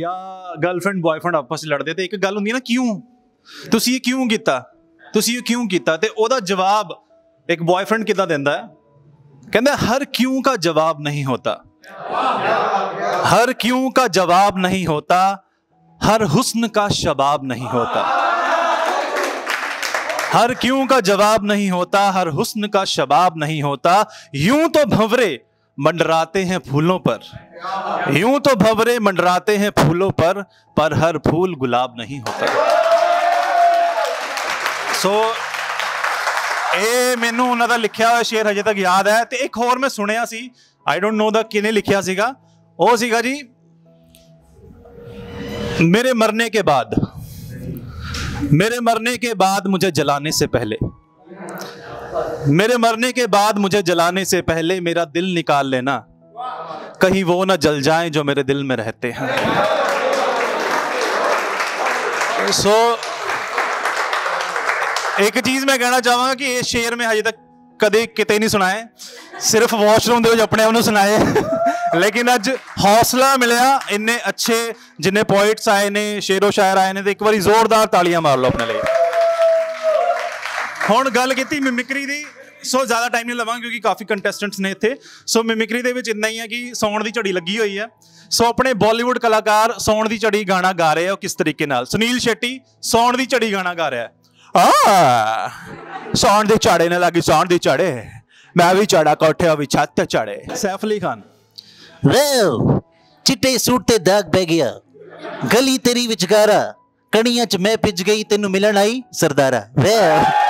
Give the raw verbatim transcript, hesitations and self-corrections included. या girlfriend boyfriend आपस लड़ते तो एक गल होंगी ना क्यों तुसी क्यों किया तुसी क्यों किया ते ओदा जवाब एक बॉयफ्रेंड कितना देंदा है कहंदा हर क्यों का जवाब नहीं होता हर क्यों का जवाब नहीं होता हर हुस्न का शबाब नहीं होता हर क्यों का जवाब नहीं होता हर हुस्न का शबाब नहीं होता यूं तो भंवरे मंडराते हैं फूलों पर यूं तो भंवरे मंडराते हैं फूलों पर पर हर फूल गुलाब नहीं होता। सो ए मैनू उन्हां दा लिखिया होया शेर हजे तक याद है ते एक होर मैं सुनिया सी आई डोंट नो दा किने लिखिया सीगा ओ सीगा जी मेरे मरने के बाद मेरे मरने के बाद मुझे जलाने से पहले मेरे मरने के बाद मुझे जलाने से पहले मेरा दिल निकाल लेना कहीं वो ना जल जाएं जो मेरे दिल में रहते हैं। सो so, एक चीज मैं कहना चाहूँगा कि ये शेर में हजे तक कदे किते नहीं सुनाए सिर्फ वॉशरूम दे अपने उन्होंने सुनाए लेकिन अज हौसला मिलया इन्ने अच्छे जिन्ने पोइट्स आए ने शेरो शायर आए ने तो एक बार जोरदार तालियां मार लो अपने लिए। हुण गल कीती मिमिक्री दी सो ज़्यादा टाइम नहीं लवांगे क्योंकि काफ़ी कंटेस्टेंट्स ने इत्थे सो मिमिक्री दे विच इन्ना ही है कि सौण दी झड़ी लगी हुई है सो अपने बॉलीवुड कलाकार सौण दी झड़ी गाना गा रहे हो किस तरीके नाल सुनील शेट्टी सौण दी झड़ी गाना गा रहा है सौण दे झाड़े ने लागी सौण दे झाड़े मैं भी झाड़ा कोठे भी छत झाड़े सैफ अली खान वेल चिट्टे सूट ते दाग पै गया गली तेरी विचकारा कणियां च मैं पिज गई तेनू मिलन आई सरदारा वेल